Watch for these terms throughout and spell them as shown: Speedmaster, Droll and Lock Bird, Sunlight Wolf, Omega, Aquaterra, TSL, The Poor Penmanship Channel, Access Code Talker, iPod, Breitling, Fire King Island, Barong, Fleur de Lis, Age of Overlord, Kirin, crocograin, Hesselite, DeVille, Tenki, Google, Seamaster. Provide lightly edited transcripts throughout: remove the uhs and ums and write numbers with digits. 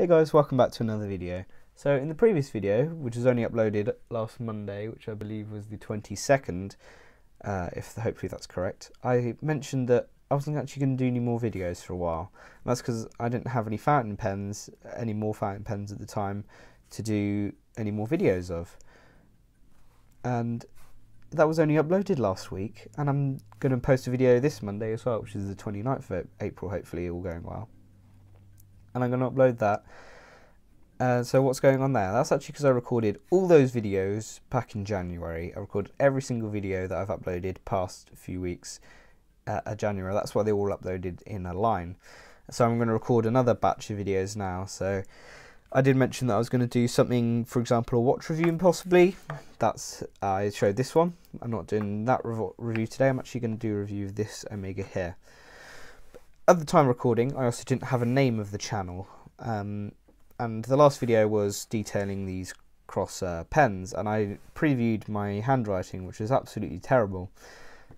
Hey guys, welcome back to another video. So in the previous video, which was only uploaded last Monday, which I believe was the 22nd, hopefully that's correct, I mentioned that I wasn't actually going to do any more videos for a while. And that's because I didn't have any fountain pens, any more fountain pens at the time to do any more videos of. And that was only uploaded last week, and I'm going to post a video this Monday as well, which is the 29th of April, hopefully, all going well. And I'm going to upload that. So what's going on there? That's actually because I recorded all those videos back in January. I recorded every single video that I've uploaded past few weeks at January. That's why they're all uploaded in a line. So I'm going to record another batch of videos now. So I did mention that I was going to do something, for example, a watch review, possibly. That's I showed this one. I'm not doing that review today. I'm actually going to do a review of this Omega here. At the time recording, I also didn't have a name of the channel, and the last video was detailing these cross pens, and I previewed my handwriting, which is absolutely terrible.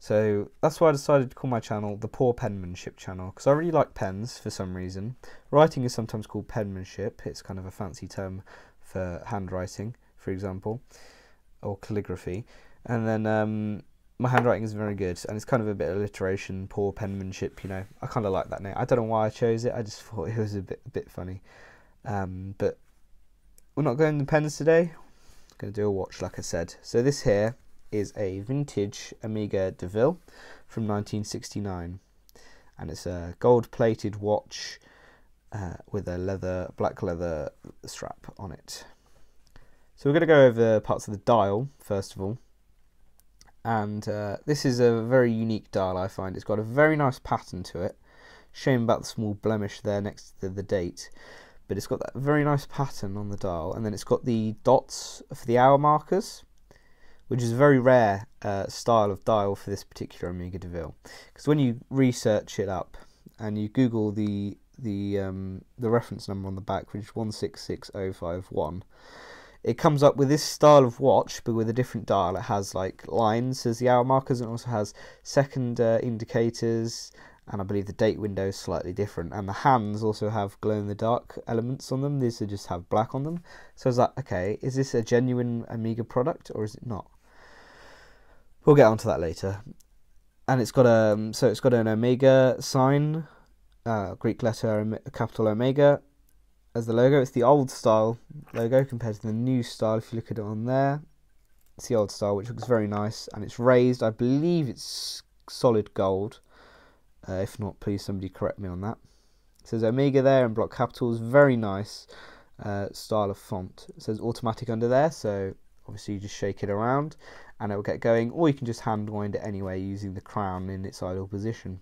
So that's why I decided to call my channel The Poor Penmanship Channel, because I really like pens for some reason. Writing is sometimes called penmanship, it's kind of a fancy term for handwriting, for example, or calligraphy, and then my handwriting is very good, and it's kind of a bit of alliteration, poor penmanship, you know. I kind of like that name. I don't know why I chose it, I just thought it was a bit funny. But we're not going to pens today, I'm going to do a watch like I said. So this here is a vintage Omega DeVille from 1969, and it's a gold-plated watch with a black leather strap on it. So we're going to go over parts of the dial, first of all. And this is a very unique dial, I find. It's got a very nice pattern to it. Shame about the small blemish there next to the date, but it's got that very nice pattern on the dial, and then it's got the dots for the hour markers, which is a very rare style of dial for this particular Omega DeVille. Because when you research it up and you Google the reference number on the back, which is 166051. It comes up with this style of watch, but with a different dial. It has like lines as the hour markers, and also has second indicators, and I believe the date window is slightly different. And the hands also have glow-in-the-dark elements on them. These just have black on them. So I was like, okay, is this a genuine Omega product or is it not? We'll get onto that later. And it's got an Omega sign, Greek letter, capital Omega, as the logo. It's the old style logo compared to the new style. If you look at it on there, it's the old style, which looks very nice, and it's raised. I believe it's solid gold. If not, please somebody correct me on that. It says Omega there in block capitals. Very nice style of font. It says automatic under there, so obviously you just shake it around and it will get going, or you can just hand wind it anyway using the crown in its idle position.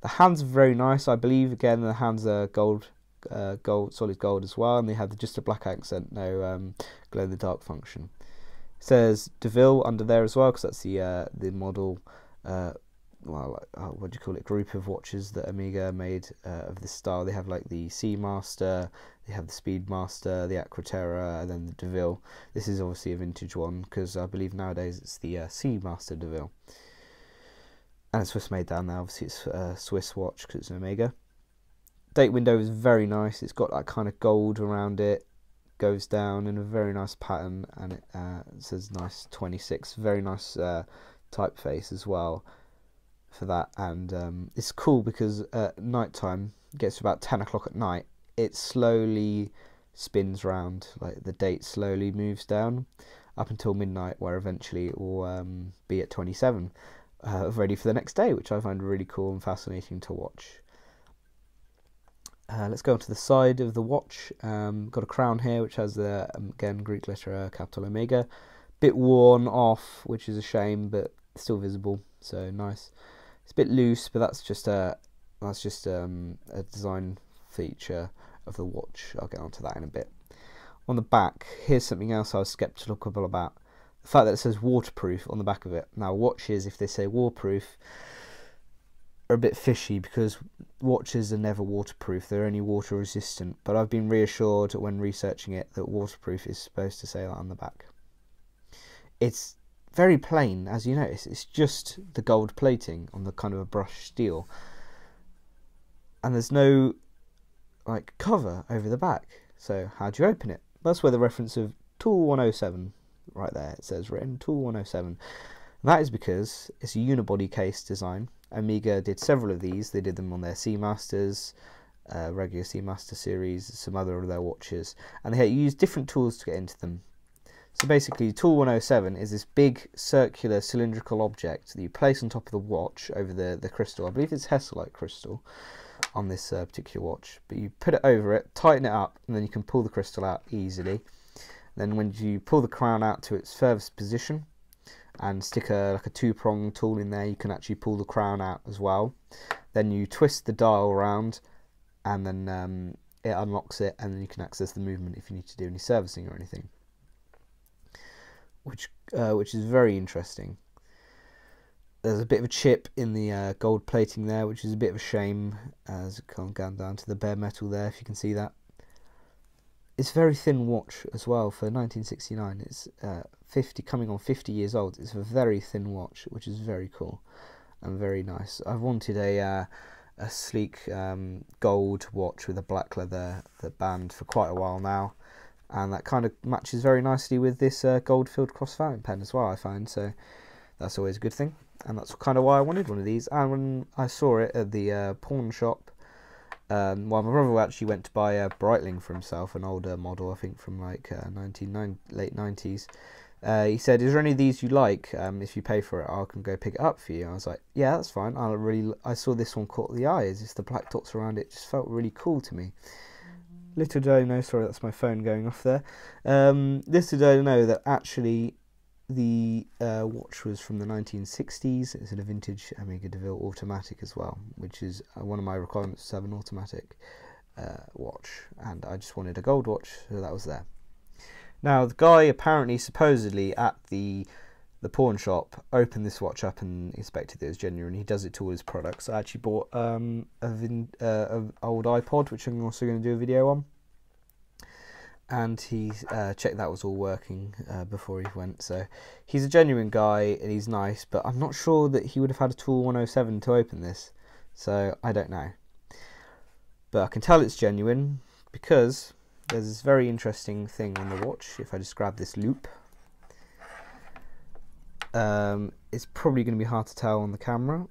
The hands are very nice. I believe again the hands are solid gold as well, and they have just a black accent, no glow in the dark function. It says DeVille under there as well, because that's the model, what do you call it, group of watches that Omega made of this style. They have like the Seamaster, they have the Speedmaster, the Aquaterra, and then the DeVille. This is obviously a vintage one, because I believe nowadays it's the Seamaster DeVille, and it's Swiss made down there. Obviously it's a Swiss watch because it's an Omega. Date window is very nice. It's got that kind of gold around it, goes down in a very nice pattern, and it says nice 26. Very nice typeface as well for that. And it's cool because at night time, it gets to about 10 o'clock at night, it slowly spins round, like the date slowly moves down up until midnight, where eventually it will be at 27, ready for the next day, which I find really cool and fascinating to watch. Let's go on to the side of the watch. Got a crown here which has the again Greek letter capital Omega, bit worn off, which is a shame, but still visible, so nice. It's a bit loose, but that's just a design feature of the watch. I'll get onto that in a bit. On the back, here's something else I was sceptical about: the fact that it says waterproof on the back of it. Now watches, if they say waterproof, are a bit fishy, because watches are never waterproof, they're only water resistant, but I've been reassured when researching it that waterproof is supposed to say that on the back. It's very plain, as you notice, it's just the gold plating on the kind of a brushed steel, and there's no like cover over the back. So how do you open it? That's where the reference of Tool 107 right there, it says written Tool 107. And that is because it's a unibody case design. Omega did several of these. They did them on their Seamasters, regular Seamaster series, some other of their watches, and they used different tools to get into them. So basically Tool 107 is this big circular cylindrical object that you place on top of the watch over the crystal. I believe it's Hesselite crystal on this particular watch, but you put it over it, tighten it up, and then you can pull the crystal out easily. Then when you pull the crown out to its furthest position and stick like a two-prong tool in there, you can actually pull the crown out as well. Then you twist the dial around and then it unlocks it, and then you can access the movement if you need to do any servicing or anything, which is very interesting. There's a bit of a chip in the gold plating there, which is a bit of a shame, as it can't go down to the bare metal there, if you can see that. It's a very thin watch as well for 1969. It's coming on 50 years old. It's a very thin watch, which is very cool and very nice. I've wanted a sleek gold watch with a black leather band for quite a while now, and that kind of matches very nicely with this Gold Filled cross fountain pen as well, I find. So that's always a good thing, and that's kind of why I wanted one of these. And when I saw it at the pawn shop, well, my brother actually went to buy a Breitling for himself, an older model, I think from like late 90s. He said, "Is there any of these you like? If you pay for it, I can go pick it up for you." I was like, "Yeah, that's fine." I saw this one caught the eye. It's just the black dots around it just felt really cool to me. Little did I know, sorry, that's my phone going off there. Little did I know that actually the watch was from the 1960s. It's in a vintage Omega DeVille automatic as well, which is one of my requirements to have an automatic watch, and I just wanted a gold watch, so that was there. Now the guy apparently, supposedly at the pawn shop, opened this watch up and inspected that it was genuine. He does it to all his products. I actually bought an old iPod, which I'm also going to do a video on, and he checked that was all working before he went. So he's a genuine guy and he's nice, but I'm not sure that he would have had a Tool 107 to open this, so I don't know. But I can tell it's genuine because there's this very interesting thing on the watch. If I just grab this loop, it's probably going to be hard to tell on the camera,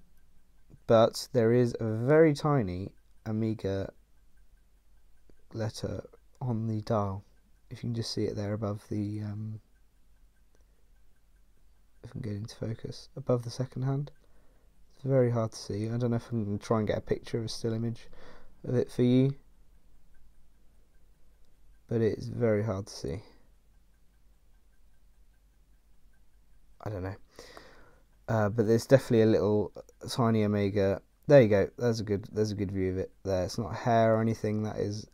but there is a very tiny Omega letter on the dial. If you can just see it there above the, if I can get into focus, above the second hand. It's very hard to see. I don't know if I can try and get a picture, a still image of it for you, but it's very hard to see. I don't know, but there's definitely a little tiny Omega. There you go. There's a good view of it there. It's not hair or anything. That is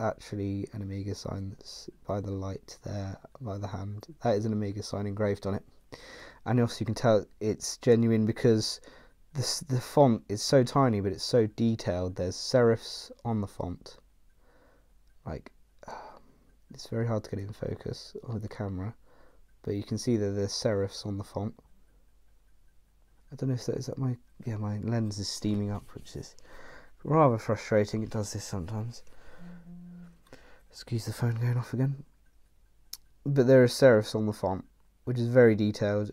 actually an Omega sign. That's by the light there, by the hand. That is an Omega sign engraved on it. And also you can tell it's genuine because the font is so tiny, but it's so detailed. There's serifs on the font. Like, it's very hard to get in focus with the camera, but you can see that there's serifs on the font. I don't know if that is that my, yeah, my lens is steaming up, which is rather frustrating. It does this sometimes. Excuse the phone going off again. But there are serifs on the font, which is very detailed,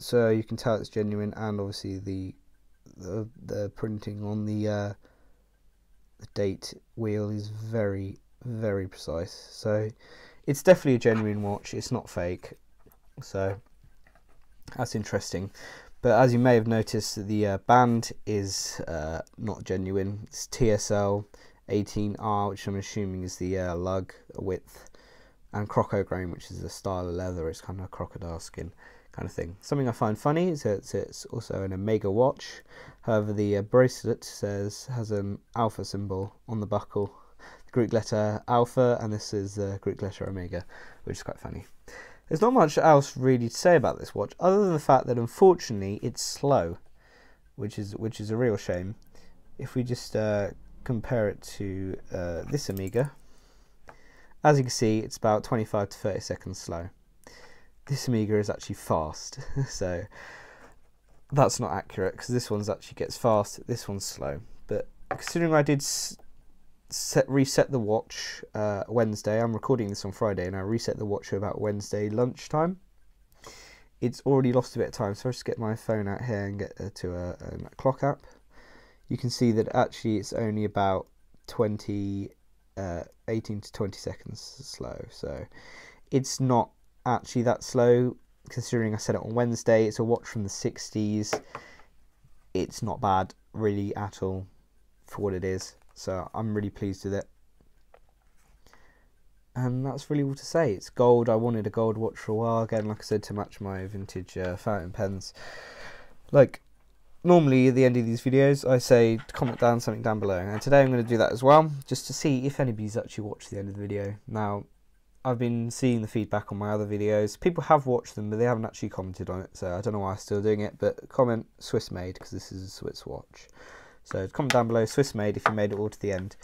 so you can tell it's genuine. And obviously the printing on the date wheel is very, very precise. So it's definitely a genuine watch. It's not fake, so that's interesting. But as you may have noticed, the band is not genuine. It's TSL 18R, which I'm assuming is the lug width, and crocograin, which is a style of leather. It's kind of a crocodile skin kind of thing. Something I find funny is that it's also an Omega watch. However, the bracelet has an alpha symbol on the buckle, the Greek letter alpha, and this is the Greek letter Omega, which is quite funny. There's not much else really to say about this watch, other than the fact that unfortunately it's slow, which is a real shame. If we just compare it to this Omega, as you can see, it's about 25 to 30 seconds slow. This Omega is actually fast, so that's not accurate, because this one's actually gets fast, this one's slow. But considering I did reset the watch Wednesday, I'm recording this on Friday, and I reset the watch about Wednesday lunchtime. It's already lost a bit of time, so I'll just get my phone out here and get to a clock app. You can see that actually it's only about 18 to 20 seconds slow, so it's not actually that slow, considering I set it on Wednesday. It's a watch from the 60s. It's not bad really at all for what it is, so I'm really pleased with it. And that's really all to say. It's gold. I wanted a gold watch for a while, again, like I said, to match my vintage fountain pens. Like normally at the end of these videos I say comment down something down below, and today I'm going to do that as well, just to see if anybody's actually watched the end of the video. Now I've been seeing the feedback on my other videos. People have watched them, but they haven't actually commented on it, so I don't know why I'm still doing it. But comment Swiss made, because this is a Swiss watch. So comment down below Swiss made if you made it all to the end.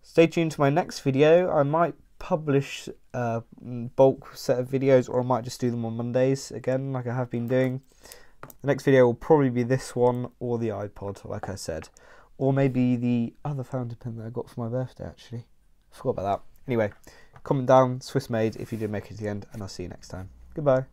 Stay tuned to my next video. I might publish a bulk set of videos, or I might just do them on Mondays again, like I have been doing. The next video will probably be this one, or the iPod, like I said, or maybe the other fountain pen that I got for my birthday, actually. I forgot about that. Anyway, comment down Swiss made if you did make it to the end, and I'll see you next time. Goodbye.